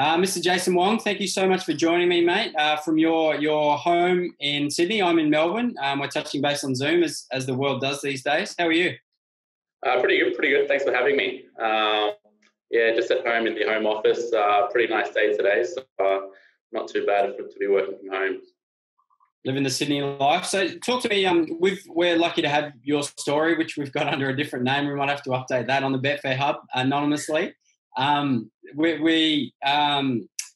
Mr. Jason Wong, thank you so much for joining me, mate. From your home in Sydney, I'm in Melbourne. We're touching base on Zoom as the world does these days. How are you? Pretty good. Thanks for having me. Just at home in the home office. Pretty nice day today, so not too bad to be working from home. Living the Sydney life. So talk to me, we're lucky to have your story, which we've got under a different name. We might have to update that on the Betfair Hub anonymously. I'm really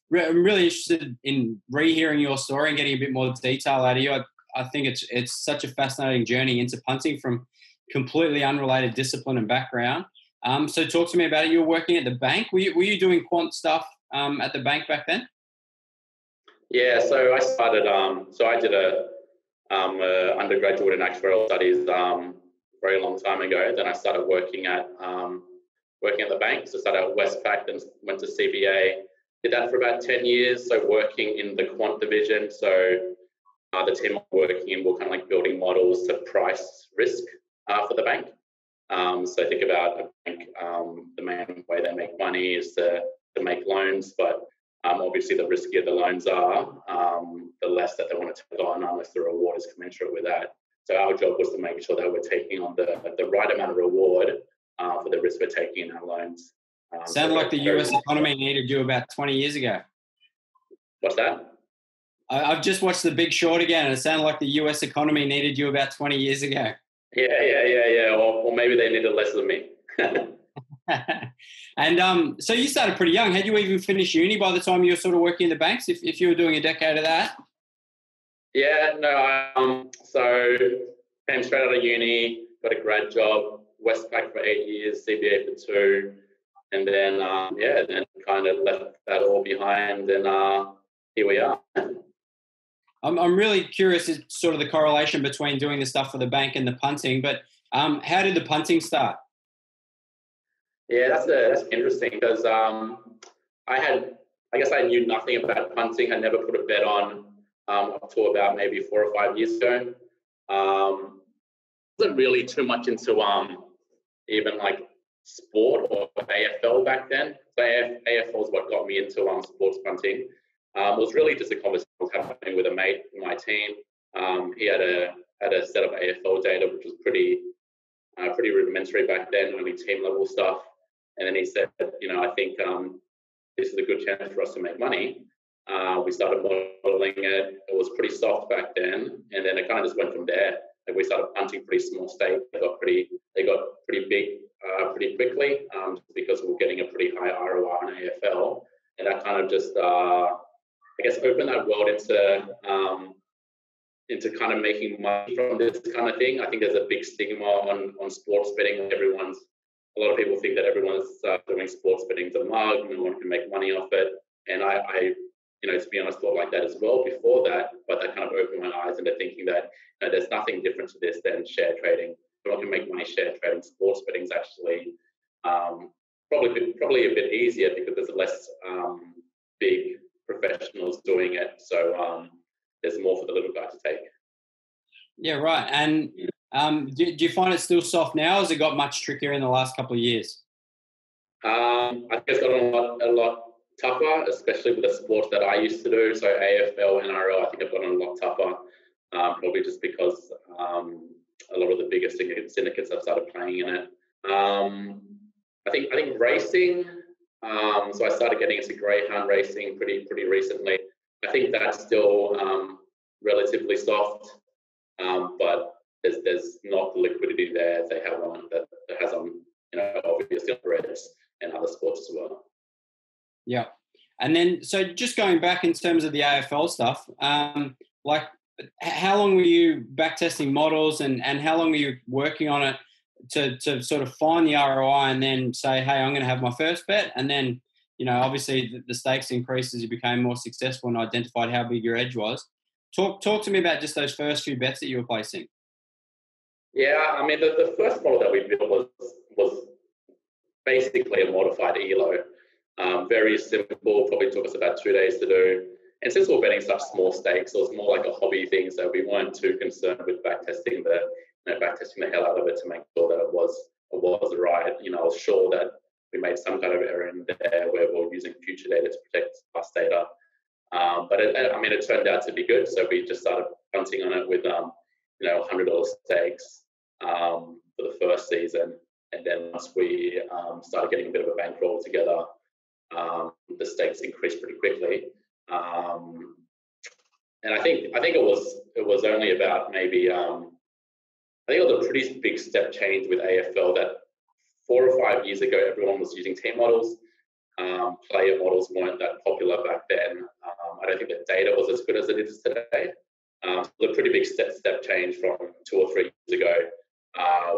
interested in rehearing your story and getting a bit more detail out of you. I think it's such a fascinating journey into punting from completely unrelated discipline and background. So talk to me about it. You were working at the bank. Were you doing quant stuff at the bank back then? Yeah, so I started. I did a undergraduate in actuarial studies very long time ago. Then I started working at the bank. So I started at Westpac, then went to CBA. Did that for about 10 years. So working in the quant division. So the team I'm working in were kind of like building models to price risk for the bank. So think about a bank. The main way they make money is to make loans, but obviously the riskier the loans are, the less that they want to take on unless the reward is commensurate with that. So our job was to make sure that we're taking on the right amount of reward for the risk we're taking in our loans. Sounds like the US economy needed you about 20 years ago. What's that? I've just watched The Big Short again, and it sounded like the US economy needed you about 20 years ago. Yeah. Or maybe they needed less than me. And so you started pretty young. Had you even finished uni by the time you were sort of working in the banks, if you were doing a decade of that? Yeah, no. So came straight out of uni, got a grad job, Westpac for 8 years, CBA for 2, and then, then kind of left that all behind, and here we are. I'm really curious as sort of the correlation between doing the stuff for the bank and the punting, but how did the punting start? Yeah, that's interesting because I knew nothing about punting. I never put a bet on up to about maybe 4 or 5 years ago. Wasn't really too much into even like sport or AFL back then. So AFL is what got me into sports punting. It was really just a conversation I was having with a mate in my team. He had a set of AFL data, which was pretty rudimentary back then, only team level stuff. And then he said, I think this is a good chance for us to make money. We started modeling it. It was pretty soft back then, and then it kind of just went from there. Like we started punting pretty small stakes. They got pretty big pretty quickly because we were getting a pretty high ROI on AFL, and that kind of just opened that world into kind of making money from this kind of thing. I think there's a big stigma on sports betting. A lot of people think that everyone's doing sports betting is a mug, no one can make money off it. And I to be honest, thought like that as well before that, but that kind of opened my eyes into thinking that there's nothing different to this than share trading. Everyone can make money share trading. Sports betting is actually probably a bit easier because there's less big professionals doing it. So there's more for the little guy to take. Yeah, right. And do you find it still soft now, or has it got much trickier in the last couple of years? I think it's got a lot tougher, especially with the sports that I used to do. So AFL, NRL, I think I've gotten a lot tougher, probably just because a lot of the biggest syndicates have started playing in it. I think racing, so I started getting into greyhound racing pretty recently. I think that's still relatively soft, but there's not the liquidity there they have on that has on obviously reds and other sports as well. Yeah, and then so just going back in terms of the AFL stuff, how long were you back testing models and how long were you working on it to sort of find the ROI and then say, hey, I'm going to have my first bet, and then obviously the stakes increased as you became more successful and identified how big your edge was. Talk to me about just those first few bets that you were placing. Yeah, I mean, the first model that we built was basically a modified ELO. Very simple, probably took us about 2 days to do. And since we were betting such small stakes, it was more like a hobby thing, so we weren't too concerned with backtesting the hell out of it to make sure that it was right. I was sure that we made some kind of error in there where we're using future data to protect past data. But it turned out to be good. So we just started punting on it with, $100 stakes for the first season. And then once we started getting a bit of a bankroll together, the stakes increased pretty quickly. And I think it was only about maybe, I think it was a pretty big step change with AFL that 4 or 5 years ago, everyone was using team models. Player models weren't that popular back then. I don't think the data was as good as it is today. So a pretty big step change from 2 or 3 years ago,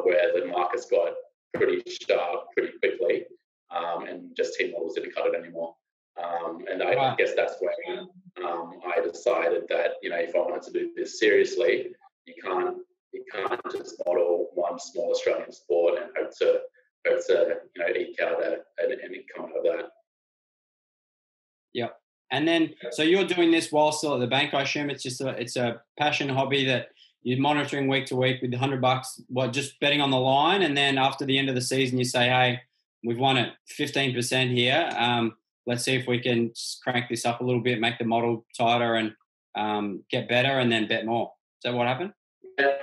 where the markets got pretty sharp pretty quickly, and just team models didn't cut it anymore. And I guess that's when I decided that if I wanted to do this seriously, you can't just model one small Australian sport and hope to eke out an income out of that. Yeah, and then so you're doing this while still at the bank. I assume it's just a passion hobby that you're monitoring week to week with $100, just betting on the line, and then after the end of the season, you say, "Hey, we've won at 15% here. Let's see if we can crank this up a little bit, make the model tighter, and get better, and then bet more." Is that what happened? Yeah.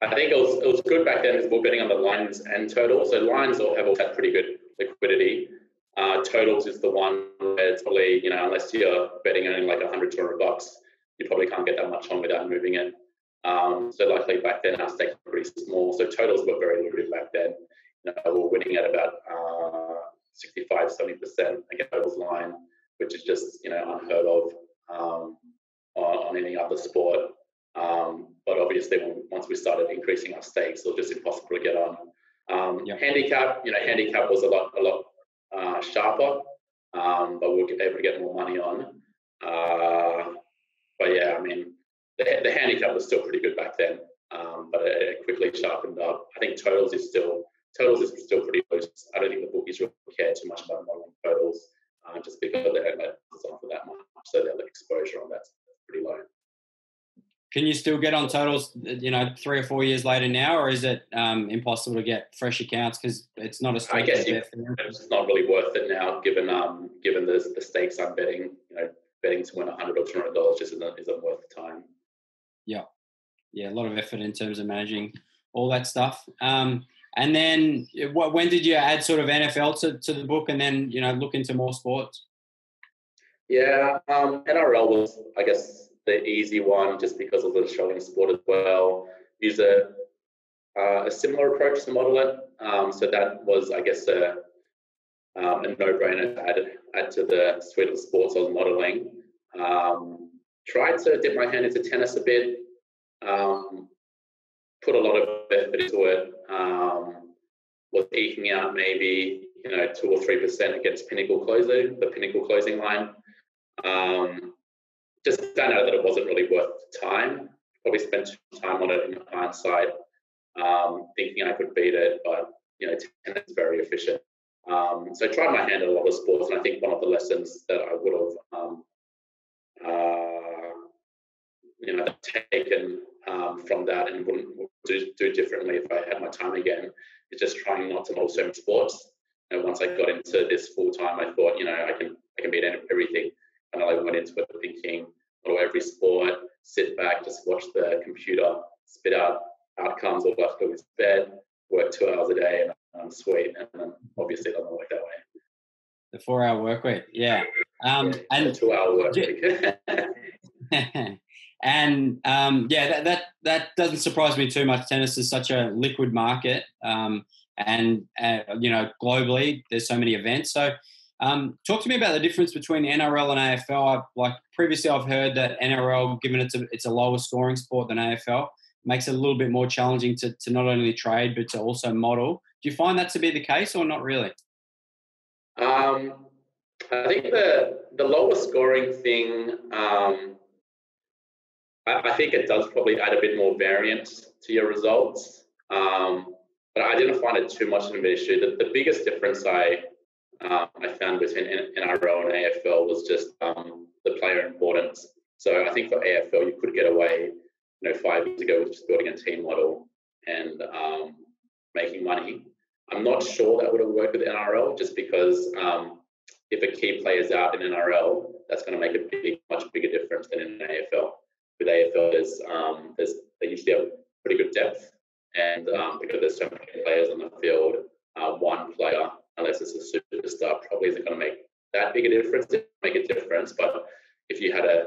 I think it was good back then because we were betting on the lines and totals. So lines have had pretty good liquidity. Totals is the one where it's probably, unless you're betting only like $100, $200, you probably can't get that much on without moving it. So luckily back then our stakes were pretty small. So totals were very lucrative back then. We were winning at about 65, 70% against totals line, which is just, unheard of on any other sport. But obviously once we started increasing our stakes, it was just impossible to get on. Handicap was a lot sharper, but we were able to get more money on. The handicap was still pretty good back then, but it quickly sharpened up. I think totals is still pretty loose. I don't think the bookies really care too much about modeling totals, just because they don't let us on for that much, so the exposure on that's pretty low. Can you still get on totals, 3 or 4 years later now, or is it impossible to get fresh accounts because it's not as? I guess it's not really worth it now, given the stakes I'm betting. Betting to win $100 or $200 just isn't worth the time. Yeah, a lot of effort in terms of managing all that stuff. And then, when did you add sort of NFL to the book, and then look into more sports? Yeah, NRL was, I guess, the easy one, just because of the Australian sport as well, is a similar approach to model it. So that was, I guess, a no-brainer to add to the suite of sports I was modeling. Tried to dip my hand into tennis a bit, put a lot of effort into it, was eking out maybe 2 or 3% against the Pinnacle closing line. Just found out that it wasn't really worth the time. Probably spent time on it in hindsight, thinking I could beat it, but tennis is very efficient. So I tried my hand at a lot of sports, and I think one of the lessons that I would have, taken from that and wouldn't do differently if I had my time again, is just trying not to model so many sports. And once I got into this full time, I thought, I can beat everything. And I went into it thinking, model every sport, sit back, just watch the computer, spit out outcomes of what I was fed, work 2 hours a day, and I'm sweet. And obviously, it doesn't work that way. The 4-hour work week, yeah. And the 2-hour work week. And that doesn't surprise me too much. Tennis is such a liquid market, and globally, there's so many events. So. Talk to me about the difference between NRL and AFL. Previously, I've heard that NRL, given it's a lower scoring sport than AFL, makes it a little bit more challenging to not only trade but to also model. Do you find that to be the case or not really? I think the lower scoring thing, I think it does probably add a bit more variance to your results, but I didn't find it too much of an issue. The biggest difference I found between NRL and AFL was just the player importance. So I think for AFL, you could get away, 5 years ago, with just building a team model and making money. I'm not sure that would have worked with NRL, just because if a key player's out in NRL, that's going to make a much bigger difference than in AFL. With AFL, they usually have pretty good depth, and because there's so many players on the field, one player, unless it's a superstar, probably isn't going to make that big a difference. It make a difference, but if you had a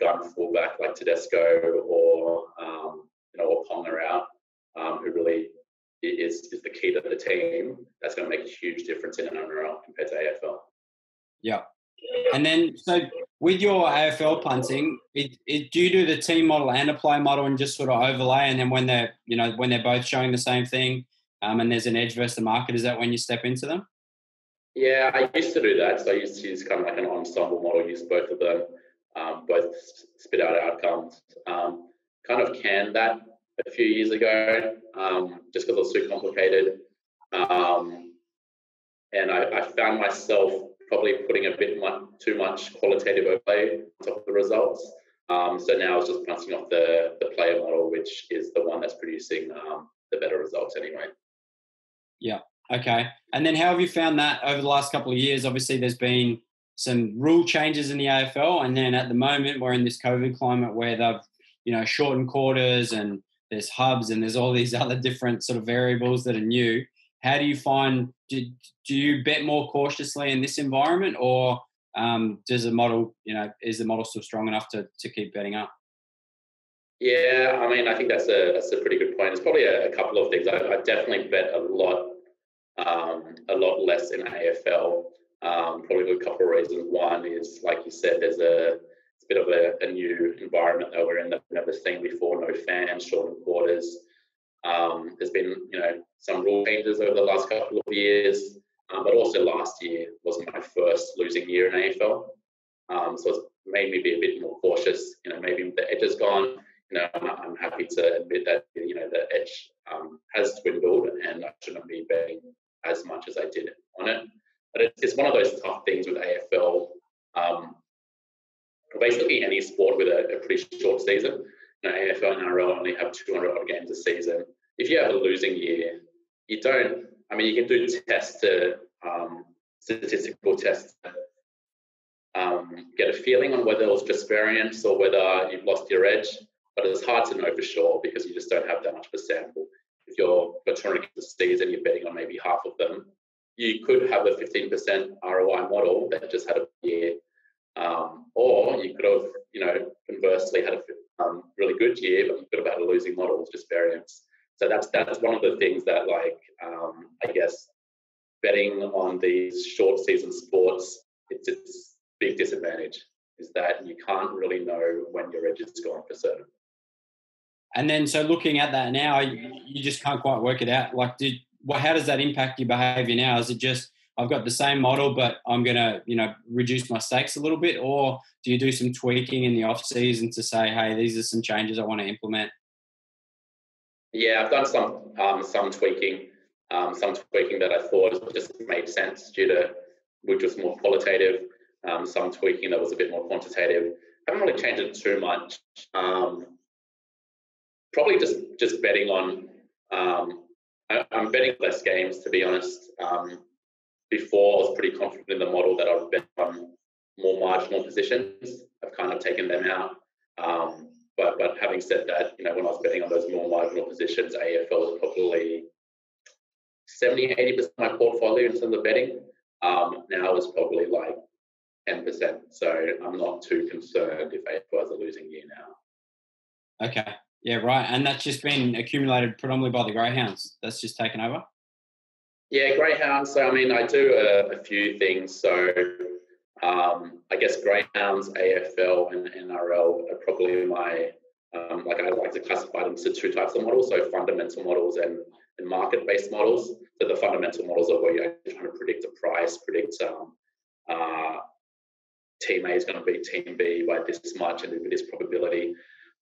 gun fullback like Tedesco or or Ponga out, who really is the key to the team, that's going to make a huge difference in NRL compared to AFL. Yeah. And then, so with your AFL punting, do you do the team model and a play model and just sort of overlay? And then when they're, when they're both showing the same thing, and there's an edge versus the market, is that when you step into them? Yeah, I used to do that. So I used to use kind of like an ensemble model, use both of them, both spit out outcomes. Kind of canned that a few years ago, just because it was too complicated. And I found myself probably putting a bit too much qualitative overlay on top of the results. So now it's just bouncing off the player model, which is the one that's producing the better results anyway. Yeah, okay. And then how have you found that over the last couple of years? Obviously, there's been some rule changes in the AFL, and then at the moment we're in this COVID climate where they've, shortened quarters and there's hubs and there's all these other different sort of variables that are new. How do you find, do you bet more cautiously in this environment, or does the model, is the model still strong enough to keep betting up? Yeah, I mean, I think that's a pretty good point. It's probably a couple of things. I definitely bet a lot less in AFL, probably a couple of reasons. One is, like you said, it's a bit of a new environment that we're in that we've never seen before, no fans, shortened quarters. There's been, some rule changes over the last couple of years, but also last year was my first losing year in AFL. So it's made me be a bit more cautious. Maybe the edge is gone. I'm happy to admit that, the edge has dwindled and I shouldn't be betting as much as I did on it. But it's one of those tough things with AFL. Basically any sport with a pretty short season. AFL and NRL only have 200-odd games a season. If you have a losing year, you can do tests, statistical tests, get a feeling on whether it was just variance or whether you've lost your edge, but it's hard to know for sure because you just don't have that much of a sample. If you're returning to the season, you're betting on maybe half of them. You could have a 15% ROI model that just had a year, or you could have, conversely had a really good year, but you could have had a losing model, just variance. So that's one of the things that, I guess, betting on these short season sports, it's its big disadvantage is that you can't really know when your edge is gone for certain. And then, so looking at that now, you just can't quite work it out. How does that impact your behaviour now? Is it just, I've got the same model, but I'm going to, reduce my stakes a little bit? Or do you do some tweaking in the off-season to say, hey, these are some changes I want to implement? Yeah, I've done some tweaking that I thought just made sense which was more qualitative, some tweaking that was a bit more quantitative. I haven't really changed it too much. Probably just betting on, I'm betting less games, to be honest. Before, I was pretty confident in the model that I would bet on more marginal positions. I've kind of taken them out. But having said that, when I was betting on those more marginal positions, AFL was probably 70, 80% of my portfolio in terms of betting. Now it's probably 10%. So I'm not too concerned if AFL has a losing year now. Okay. Yeah, right. And that's just been accumulated predominantly by the Greyhounds. That's just taken over? Yeah, Greyhounds. So, I do a few things. So, I guess Greyhounds, AFL and NRL are probably my, I like to classify them into two types of models. So, fundamental models and market-based models. So, the fundamental models are where you're trying to predict a price, team A is going to beat team B by this much and with this probability.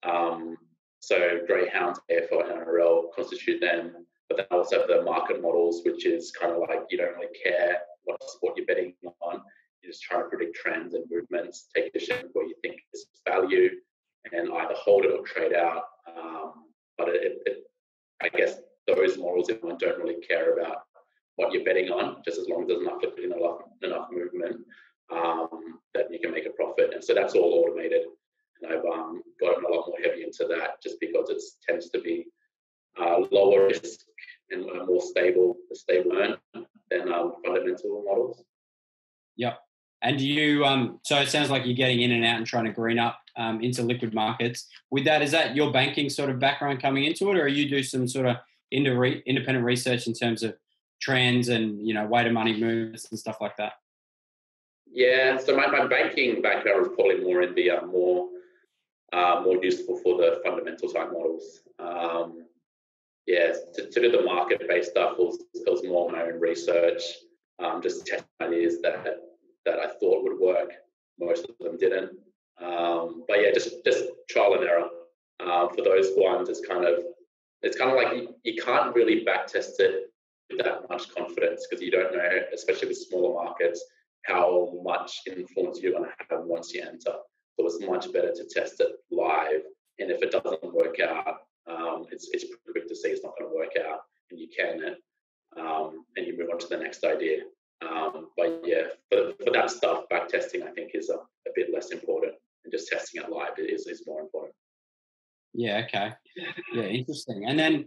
So, Greyhounds, AFL and NRL constitute them. But then also the market models, which is kind of you don't really care what sport you're betting on. You just try to predict trends and movements, take positions where you think is value, and either hold it or trade out. But I guess those models, everyone don't really care about what you're betting on, just as long as there's enough movement that you can make a profit. And so that's all automated. And I've gotten a lot more heavy into that just because it tends to be lower risk and more stable, than fundamental models. Yep. And do you, so it sounds like you're getting in and out and trying to green up into liquid markets. With that, is that your banking sort of background coming into it, or you do some sort of independent research in terms of trends and, you know, weight of money moves and stuff like that? Yeah, so my banking background is probably more in the more useful for the fundamental type models. To do the market-based stuff was more my own research, just testing ideas that I thought would work. Most of them didn't. But yeah, just trial and error. For those ones, it's kind of like you can't really backtest it with that much confidence, because you don't know, especially with smaller markets, how much influence you're going to have once you enter. So it's much better to test it live. And if it doesn't work out, it's pretty quick to see it's not going to work out, and you can it, and you move on to the next idea. But yeah, for that stuff, back testing I think is a bit less important, and just testing it live is more important. Yeah, okay. Yeah, interesting. And then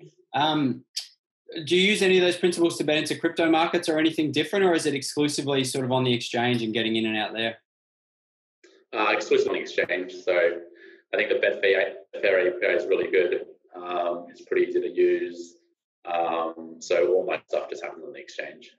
do you use any of those principles to bet into crypto markets or anything different, or is it exclusively sort of on the exchange and getting in and out there? Exclusively on the exchange. So I think the Betfair API is really good. It's pretty easy to use. So all my stuff just happens on the exchange.